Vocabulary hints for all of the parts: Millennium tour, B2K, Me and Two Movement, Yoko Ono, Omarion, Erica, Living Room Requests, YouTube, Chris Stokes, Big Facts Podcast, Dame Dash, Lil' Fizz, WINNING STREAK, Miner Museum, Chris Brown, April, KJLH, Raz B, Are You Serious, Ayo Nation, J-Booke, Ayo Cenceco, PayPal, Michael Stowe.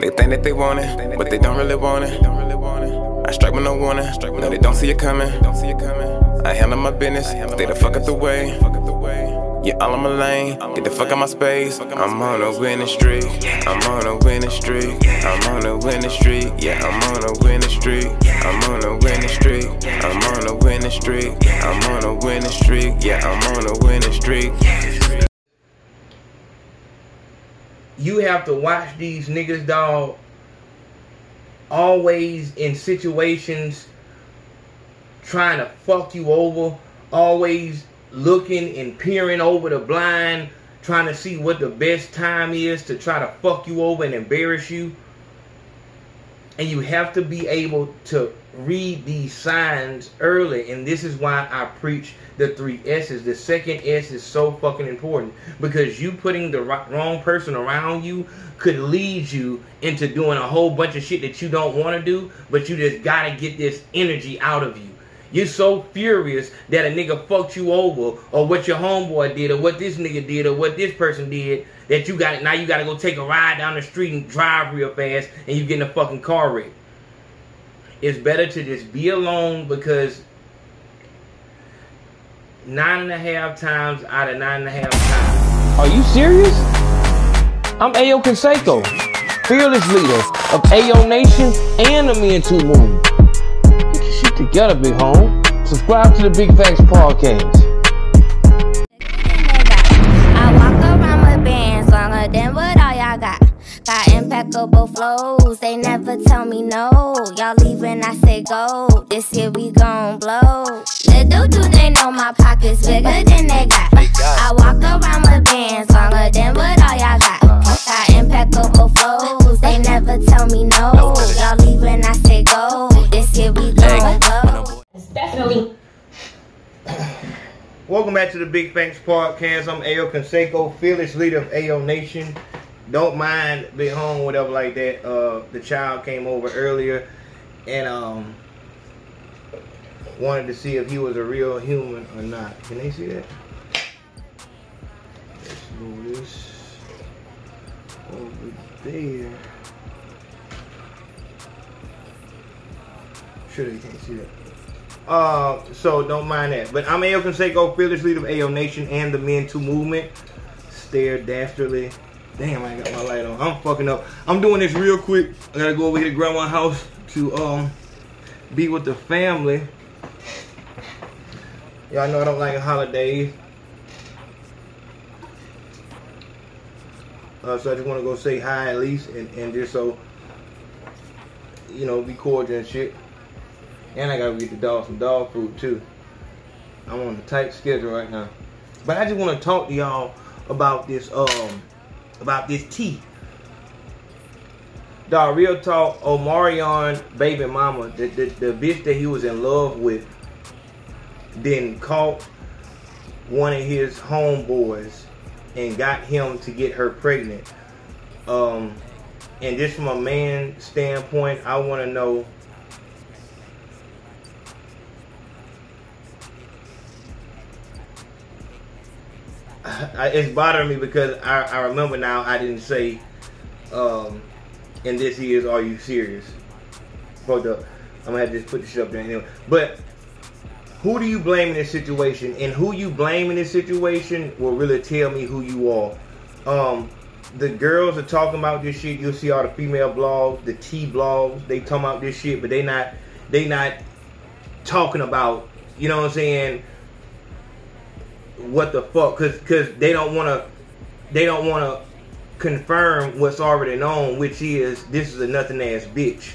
They think that they want it, but they don't really want it. I strike with no warning, no they don't see it coming. I handle my business, stay the fuck out the way. Yeah, all in my lane, get the fuck out my space. I'm on a winning streak, I'm on a winning streak, I'm on a winning streak, yeah, I'm on a winning streak, I'm on a winning streak, I'm on a winning streak, I'm on a winning streak, yeah, I'm on a winning streak. You have to watch these niggas, dog, always in situations trying to fuck you over, always looking and peering over the blind, trying to see what the best time is to try to fuck you over and embarrass you. And you have to be able to read these signs early, and this is why I preach the 3 S's. The second S is so fucking important, because you putting the wrong person around you could lead you into doing a whole bunch of shit that you don't want to do, but you just gotta get this energy out of you. You're so furious that a nigga fucked you over, or what your homeboy did, or what this nigga did, or what this person did, that you got, now you gotta go take a ride down the street and drive real fast, and you get in a fucking car wreck. It's better to just be alone, because 9.5 times out of 9.5 times. Are you serious? I'm Ayo Cenceco, fearless leader of Ayo Nation and the Me and Two Movement. Get your shit together, big home. Subscribe to the Big Facts Podcast. I walk around with bands longer than what all y'all got. Got impeccable flows, they never tell me no. Y'all leaving, I say go. This year we gon' blow. Little do they know my pockets bigger than they got. I walk around with bands longer than what all y'all got. Got impeccable flows, they never tell me no. Y'all leaving, I say go. This year we gon' blow. It's definitely. Welcome back to the Big Facts Podcast. I'm Ayo Cenceco, fearless leader of Ayo Nation. Don't mind being home, whatever like that. The child came over earlier and wanted to see if he was a real human or not. Can they see that? Let's move this over there. Sure they can't see that. So don't mind that. But I'm Ayo Cenceco, fearless leader of Ayo Nation and the Men 2 Movement. Stare dastardly. Damn, I ain't got my light on. I'm fucking up. I'm doing this real quick. I gotta go over here to grandma's house to be with the family. Y'all know I don't like holidays. So I just wanna go say hi at least and just so, you know, be cordial and shit. And I gotta get the dog some dog food too. I'm on a tight schedule right now. But I just wanna talk to y'all about this tea. Dog, real talk, Omarion baby mama, the bitch that he was in love with, then caught one of his homeboys and got him to get her pregnant. And just from a man's standpoint, I want to know, it's bothering me because I remember now I didn't say, and this is Are You Serious? Hold up. I'm going to have to just put this up there anyway. But who do you blame in this situation? And who you blame in this situation will really tell me who you are. The girls are talking about this shit. You'll see all the female blogs, the T blogs. They talking about this shit, but they not talking about, you know what I'm saying, what the fuck, cause they don't wanna confirm what's already known, which is this is a nothing ass bitch.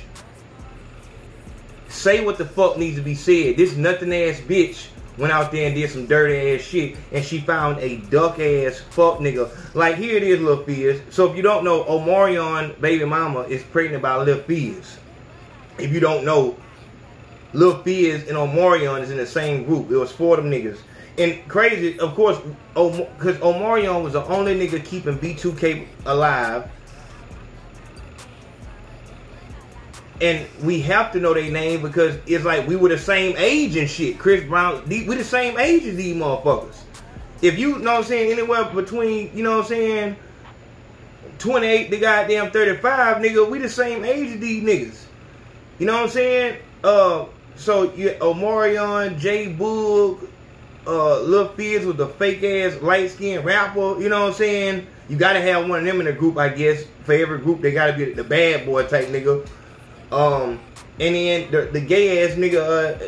Say what the fuck needs to be said. This nothing ass bitch went out there and did some dirty ass shit, and she found a duck ass fuck nigga. Like, here it is, Lil' Fizz. So if you don't know, Omarion baby mama is pregnant by Lil' Fizz. If you don't know, Lil' Fizz and Omarion is in the same group. It was four of them niggas. And crazy, of course, because Omarion was the only nigga keeping B2K alive. And we have to know their name because it's like we were the same age and shit. Chris Brown, we're the same age as these motherfuckers. If you know what I'm saying, anywhere between, you know what I'm saying, 28 to goddamn 35, nigga, we the same age as these niggas. You know what I'm saying? So you Omarion, J-Booke, Lil' Fizz with the fake ass light skinned rapper, you know what I'm saying? You gotta have one of them in the group, I guess. For every group, they gotta be the bad boy type nigga. And then the gay ass nigga,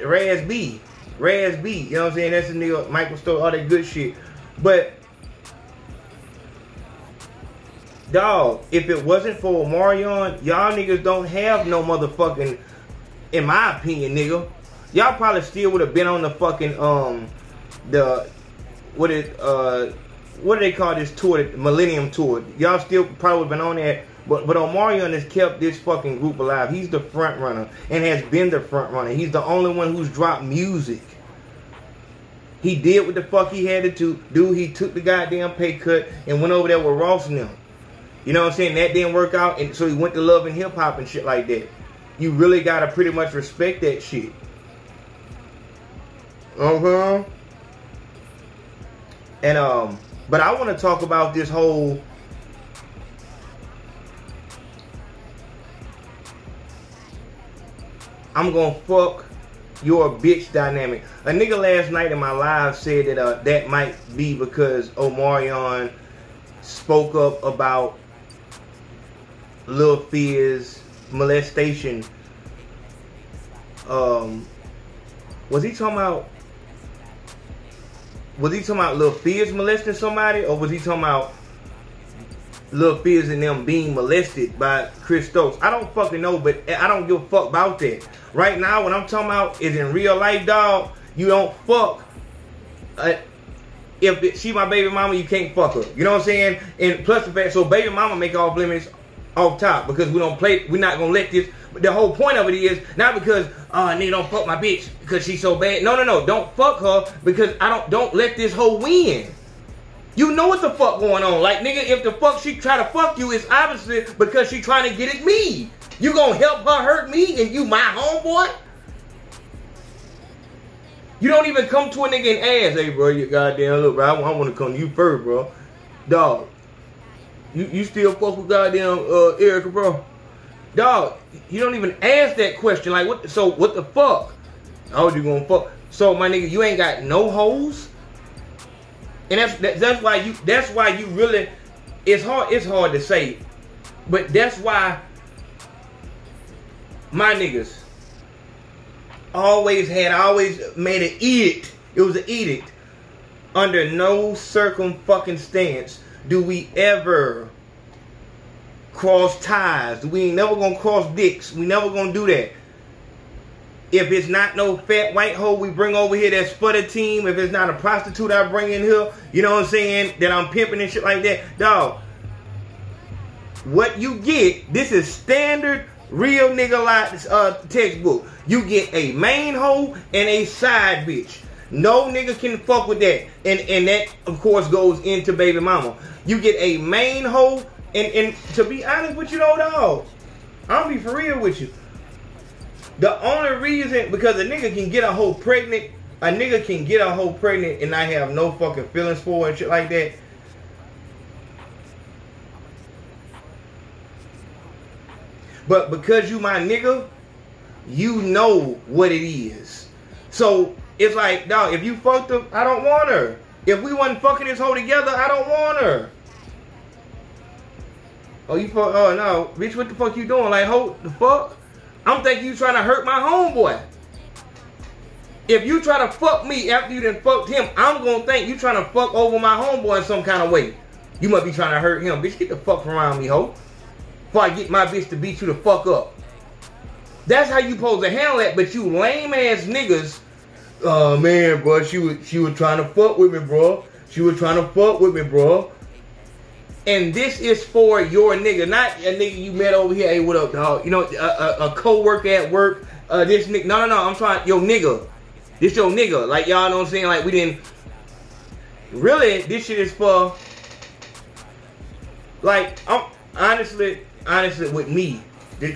Raz B, you know what I'm saying? That's the nigga, Michael Stowe, all that good shit. But dog, if it wasn't for Omarion, y'all niggas don't have no motherfucking, in my opinion, nigga. Y'all probably still would have been on the fucking, what do they call this tour, the Millennium tour. Y'all still probably would have been on that, but Omarion has kept this fucking group alive. He's the front runner, and has been the front runner. He's the only one who's dropped music. He did what the fuck he had to do. He took the goddamn pay cut and went over there with Ross and them. You know what I'm saying? That didn't work out, and so he went to Love and Hip Hop and shit like that. You really gotta pretty much respect that shit. Uh-huh. And but I wanna talk about this whole I'm gonna fuck your bitch dynamic. A nigga last night in my live said that that might be because Omarion spoke up about Lil' Fizz molestation. Was he talking about Lil' Fizz molesting somebody, or was he talking about Lil' Fizz and them being molested by Chris Stokes? I don't fucking know, but I don't give a fuck about that. Right now, what I'm talking about is in real life, dog. You don't fuck. If she my baby mama, you can't fuck her. You know what I'm saying? And plus the fact, so baby mama make off limits off top because we don't play. We're not gonna let this. But the whole point of it is not because nigga don't fuck my bitch because she's so bad. No, don't fuck her because I don't let this hoe win. You know what the fuck going on? Like nigga, if the fuck she try to fuck you, it's obviously because she trying to get at me. You gonna help her hurt me and you my homeboy? You don't even come to a nigga and ask, hey, bro, you goddamn look, bro, I want to come to you first, bro. Dog, you still fuck with goddamn Erica, bro? Dog, you don't even ask that question. Like, what? So, what the fuck? Oh, you gonna fuck? So, my nigga, you ain't got no hoes? And that's why you really, it's hard to say. But that's why my niggas always made an edict. It was an edict. Under no circumstance do we ever cross ties. We ain't never gonna cross dicks. We never gonna do that. If it's not no fat white hoe we bring over here that's for the team, if it's not a prostitute I bring in here, you know what I'm saying, that I'm pimping and shit like that, dog, what you get, this is standard real nigga like textbook. You get a main hoe and a side bitch. No nigga can fuck with that. And that, of course, goes into baby mama. You get a main hoe. And to be honest with you, though, dog, I'll be for real with you. The only reason, because a nigga can get a hoe pregnant and I have no fucking feelings for it and shit like that. But because you my nigga, you know what it is. So it's like, dog, if you fucked her, I don't want her. If we wasn't fucking this hoe together, I don't want her. Oh, you fuck? Oh no, bitch, what the fuck you doing? Like, hoe, the fuck? I'm thinking you trying to hurt my homeboy. If you try to fuck me after you done fucked him, I'm gonna think you trying to fuck over my homeboy in some kind of way. You must be trying to hurt him, bitch. Get the fuck around me, hoe. Before I get my bitch to beat you the fuck up. That's how you supposed to handle that, but you lame ass niggas. Oh man, bro, she was trying to fuck with me, bro. She was trying to fuck with me, bro. And this is for your nigga, not a nigga you met over here. Hey, what up, dog? You know, a co-worker at work. This nigga. No. I'm trying your nigga. This your nigga. Like y'all know what I'm saying. Like we didn't. Really, this shit is for. Like I'm honestly with me.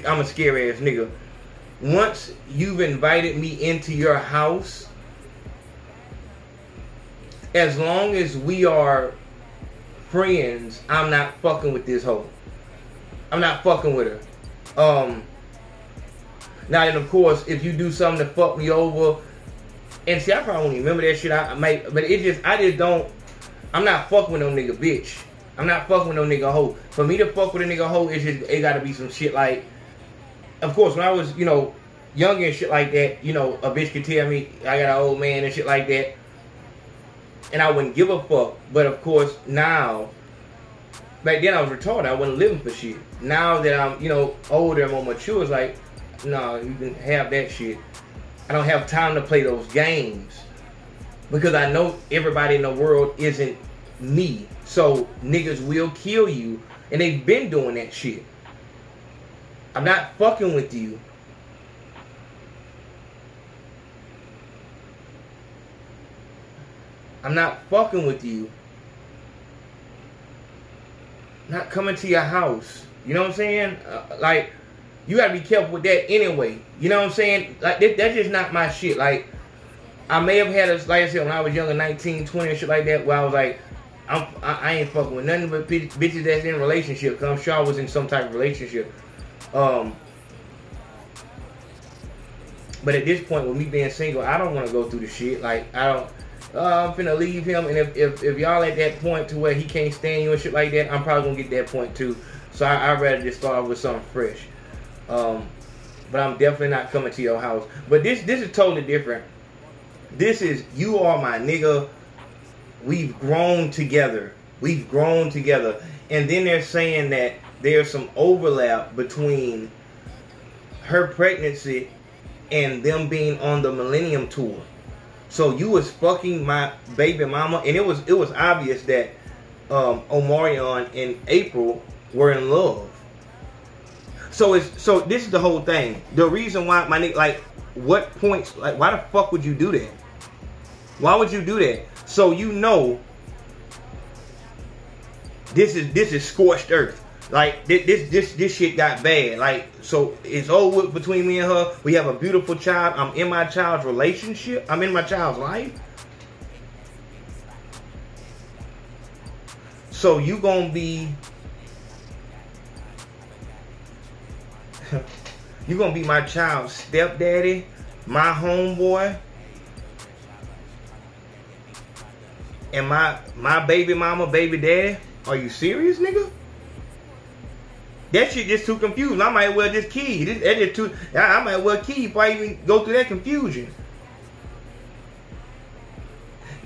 I'm a scary ass nigga. Once you've invited me into your house, as long as we are friends, I'm not fucking with this hoe. I'm not fucking with her. Now then, of course, if you do something to fuck me over, and see, I probably won't even remember that shit. I might, but it just, I'm not fucking with no nigga bitch. I'm not fucking with no nigga hoe. For me to fuck with a nigga hoe, it's just, it gotta be some shit like, of course, when I was, you know, young and shit like that, you know, a bitch could tell me I got an old man and shit like that, and I wouldn't give a fuck. But of course, now, back then I was retarded. I wasn't living for shit. Now that I'm, you know, older and more mature, it's like, no, you can have that shit. I don't have time to play those games because I know everybody in the world isn't me. So niggas will kill you, and they've been doing that shit. I'm not fucking with you. I'm not fucking with you. I'm not coming to your house. You know what I'm saying? Like, you gotta be careful with that anyway. You know what I'm saying? Like, that's just not my shit. Like, I may have had a, like I said, when I was younger, 19, 20 and shit like that, where I was like, I ain't fucking with nothing but bitches that's in relationships. I'm sure I was in some type of relationship. But at this point, with me being single, I don't want to go through the shit. Like, I don't. I'm finna leave him, and if y'all at that point to where he can't stand you and shit like that, I'm probably gonna get that point too. So I'd rather just start with something fresh. But I'm definitely not coming to your house. But this is totally different. This is, you are my nigga. We've grown together. We've grown together. And then they're saying that there's some overlap between her pregnancy and them being on the Millennium tour. So you was fucking my baby mama, and it was obvious that Omarion and April were in love. So this is the whole thing. The reason why my nigga, like, what points, like, why the fuck would you do that? Why would you do that? So you know, this is scorched earth. Like, this shit got bad. Like, so it's over between me and her. We have a beautiful child. I'm in my child's relationship. I'm in my child's life. So you gonna be you gonna be my child's stepdaddy, my homeboy, and my baby mama, baby daddy? Are you serious, nigga? That shit just too confusing. I might well just key. I might well key before I even go through that confusion.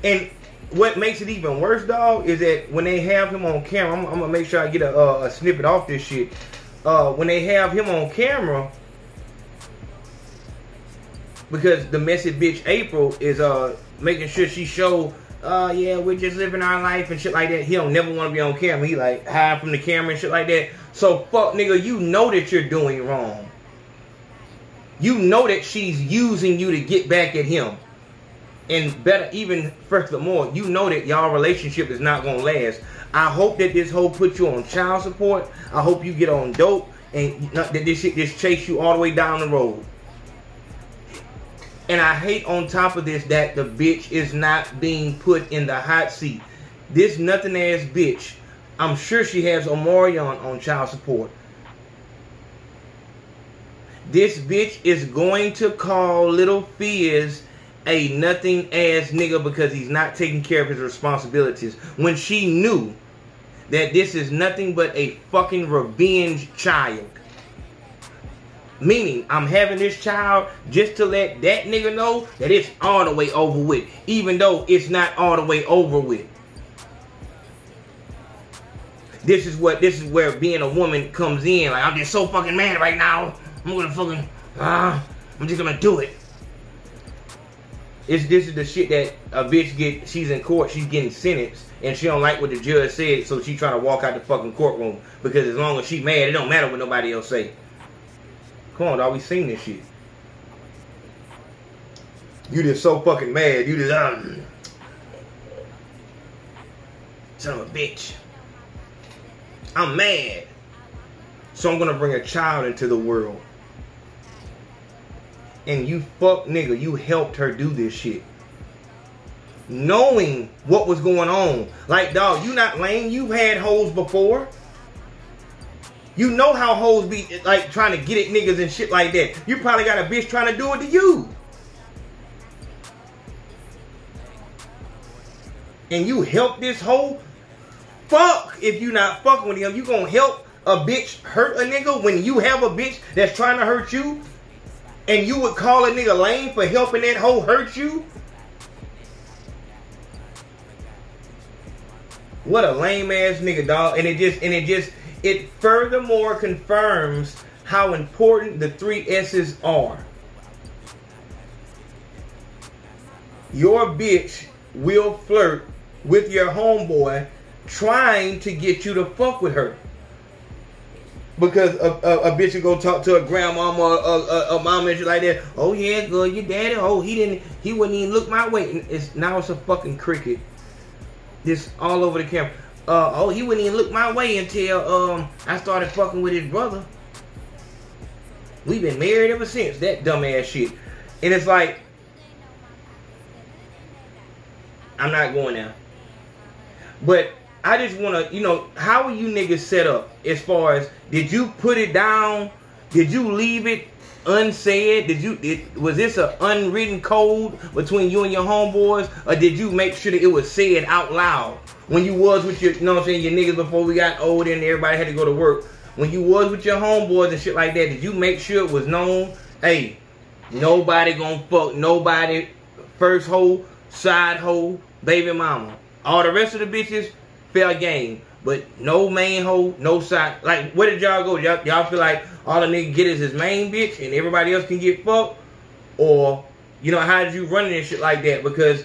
And what makes it even worse, dog, is that when they have him on camera, I'm gonna make sure I get a snippet off this shit. When they have him on camera, because the messy bitch April is making sure she show, yeah, we're just living our life and shit like that. He don't never want to be on camera. He like hide from the camera and shit like that. So fuck, nigga, you know that you're doing wrong. You know that she's using you to get back at him. And better, even furthermore, you know that y'all relationship is not gonna last. I hope that this hoe put you on child support. I hope you get on dope, and that this shit just chase you all the way down the road. And I hate on top of this that the bitch is not being put in the hot seat. This nothing ass bitch, I'm sure she has Omarion on child support. This bitch is going to call Lil' Fizz a nothing ass nigga because he's not taking care of his responsibilities, when she knew that this is nothing but a fucking revenge child. Meaning, I'm having this child just to let that nigga know that it's all the way over with, even though it's not all the way over with. This is where being a woman comes in. Like, I'm just so fucking mad right now. I'm just gonna do it. This is the shit that a bitch get. She's in court. She's getting sentenced, and she don't like what the judge said, so she trying to walk out the fucking courtroom because as long as she mad, it don't matter what nobody else say. Come on, dog, we seen this shit. You just so fucking mad. You just, son of a bitch. I'm mad. So I'm gonna bring a child into the world. And you fuck nigga, you helped her do this shit. knowing what was going on. Like, dog, you not lame. You've had hoes before. You know how hoes be, like, trying to get at niggas and shit like that. You probably got a bitch trying to do it to you. And you help this hoe? Fuck if you not fucking with him. You gonna help a bitch hurt a nigga when you have a bitch that's trying to hurt you? And you would call a nigga lame for helping that hoe hurt you? What a lame ass nigga, dog. And it furthermore confirms how important the three S's are. Your bitch will flirt with your homeboy trying to get you to fuck with her. Because a bitch will go talk to a grandmama, a mama and shit like that. Oh yeah, girl, your daddy, oh, he wouldn't even look my way. And now it's a fucking cricket. This all over the camera. Oh, he wouldn't even look my way until I started fucking with his brother. We've been married ever since. That dumbass shit. And it's like, I'm not going now. But I just want to, how are you niggas set up as far as, did you put it down? Did you leave it unsaid? Was this an unwritten code between you and your homeboys? Or did you make sure that it was said out loud? When you was with your, your niggas before we got old and everybody had to go to work. When you was with your homeboys and shit like that, did you make sure it was known? Hey, nobody gonna fuck nobody. First hoe, side hoe, baby mama. All the rest of the bitches, fair game. But no main hoe, no side. Like, where did y'all go? Y'all feel like all a nigga get is his main bitch and everybody else can get fucked? Or, how did you run it and shit like that? Because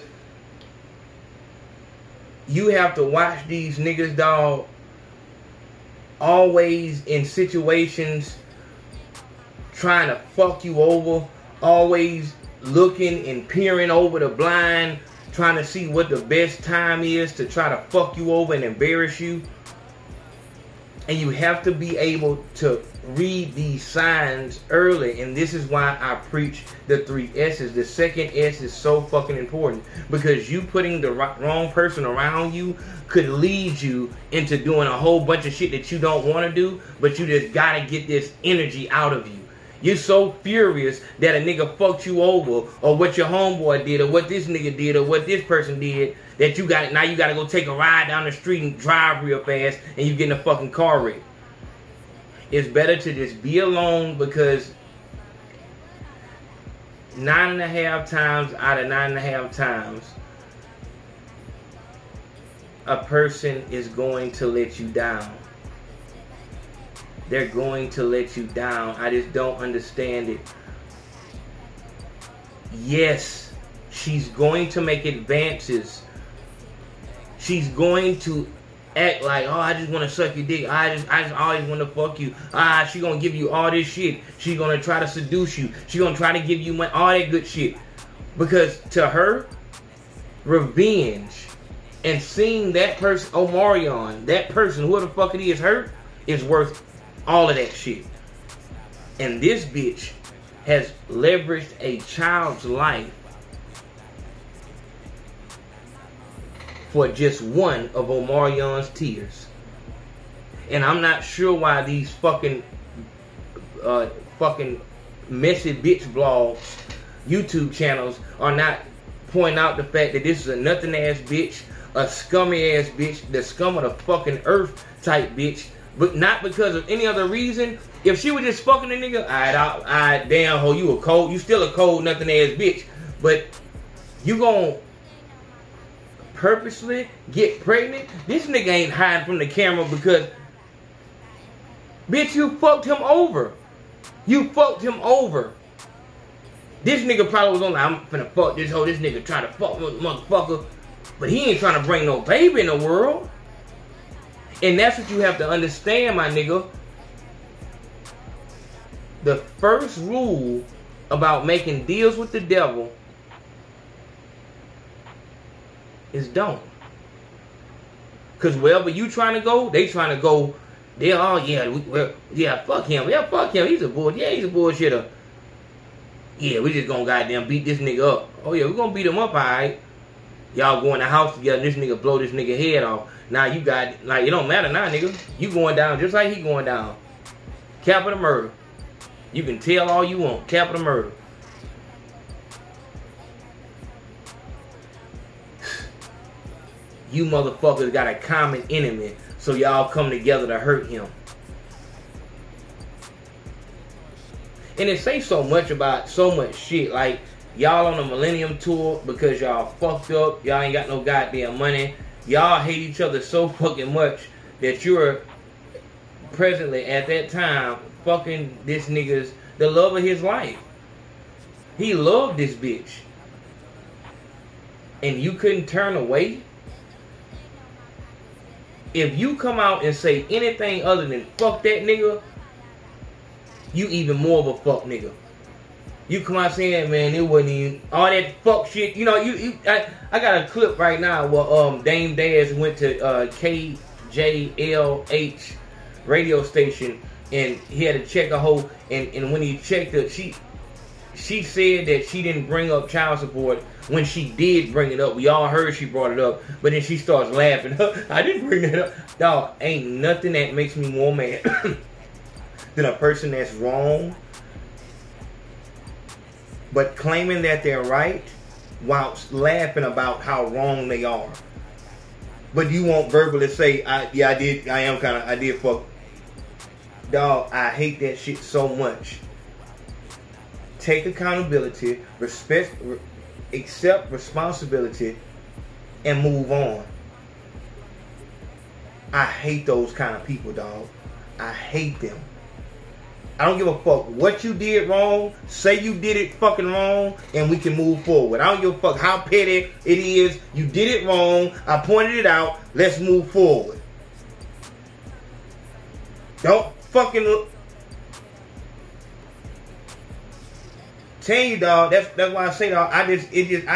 you have to watch these niggas, dog, always in situations trying to fuck you over, always looking and peering over the blind, trying to see what the best time is to try to fuck you over and embarrass you. And you have to be able to read these signs early. And this is why I preach the three S's. The second S is so fucking important. Because you putting the wrong person around you could lead you into doing a whole bunch of shit that you don't want to do. But you just got to get this energy out of you. You're so furious that a nigga fucked you over, or what your homeboy did, or what this nigga did, or what this person did, that you got to go take a ride down the street and drive real fast, and you get in a fucking car wreck. It's better to just be alone, because 9.5 times out of 9.5 times, a person is going to let you down. They're going to let you down. I just don't understand it. Yes, she's going to make advances. She's going to act like, oh, I just want to suck your dick. I just always want to fuck you. Ah, she gonna give you all this shit. She's gonna try to seduce you. She's gonna try to give you money, all that good shit. Because to her, revenge and seeing that person, Omarion, that person, whoever the fuck it is, hurt, is worth all of that shit. And this bitch has leveraged a child's life for just one of Omarion's tears. And I'm not sure why these fucking messy bitch blogs, YouTube channels are not pointing out the fact that this is a nothing ass bitch, a scummy ass bitch, the scum of the fucking earth type bitch. But not because of any other reason. If she was just fucking a nigga, all right, damn ho, you a cold. You still a cold, nothing ass bitch. But you gonna purposely get pregnant? This nigga ain't hiding from the camera because, bitch, you fucked him over. You fucked him over. This nigga probably was on like, I'm finna fuck this hoe. This nigga trying to fuck with motherfucker. But he ain't trying to bring no baby in the world. And that's what you have to understand, my nigga. The first rule about making deals with the devil is don't. Because wherever you trying to go, they trying to go. They're all, yeah, fuck him. Yeah, fuck him. He's a bullshitter. Yeah, we just gonna goddamn beat this nigga up. Oh, yeah, we're gonna beat him up, all right. Y'all go in the house together, this nigga blow this nigga head off. Now you got, like, it don't matter now, nigga. You going down just like he going down. Capital murder. You can tell all you want. Capital murder. You motherfuckers got a common enemy, so y'all come together to hurt him. And it says so much about so much shit. Like, y'all on the Millennium tour because y'all fucked up. Y'all ain't got no goddamn money. Y'all hate each other so fucking much that you're presently at that time fucking this nigga's, the love of his life. He loved this bitch. And you couldn't turn away? If you come out and say anything other than fuck that nigga, you even more of a fuck nigga. You come out saying, man, it wasn't even all that fuck shit. You know, I got a clip right now where Dame Dash went to KJLH radio station and he had to check a hoe, and when he checked her, she said that she didn't bring up child support. When she did bring it up, we all heard she brought it up, but then she starts laughing. I didn't bring that up. Dog, ain't nothing that makes me more mad than a person that's wrong, but claiming that they're right whilst laughing about how wrong they are. But you won't verbally say, I did fuck. Dog, I hate that shit so much. Take accountability, accept responsibility, and move on. I hate those kind of people, dog. I hate them. I don't give a fuck what you did wrong. Say you did it fucking wrong, and we can move forward. I don't give a fuck how petty it is. You did it wrong. I pointed it out. Let's move forward. Don't fucking look. Tell you, dog. That's why I say, dog. I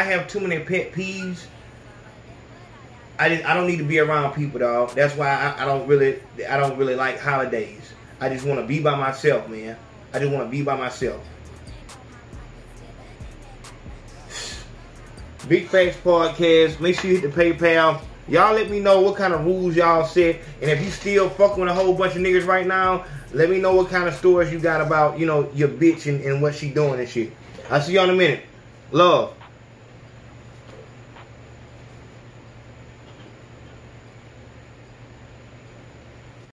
have too many pet peeves. I don't need to be around people, dog. That's why I don't really like holidays. I just want to be by myself, man. I just want to be by myself. Big Facts Podcast. Make sure you hit the PayPal. Y'all let me know what kind of rules y'all set. And if you still fucking with a whole bunch of niggas right now, let me know what kind of stories you got about, you know, your bitch and what she doing and shit. I'll see y'all in a minute. Love.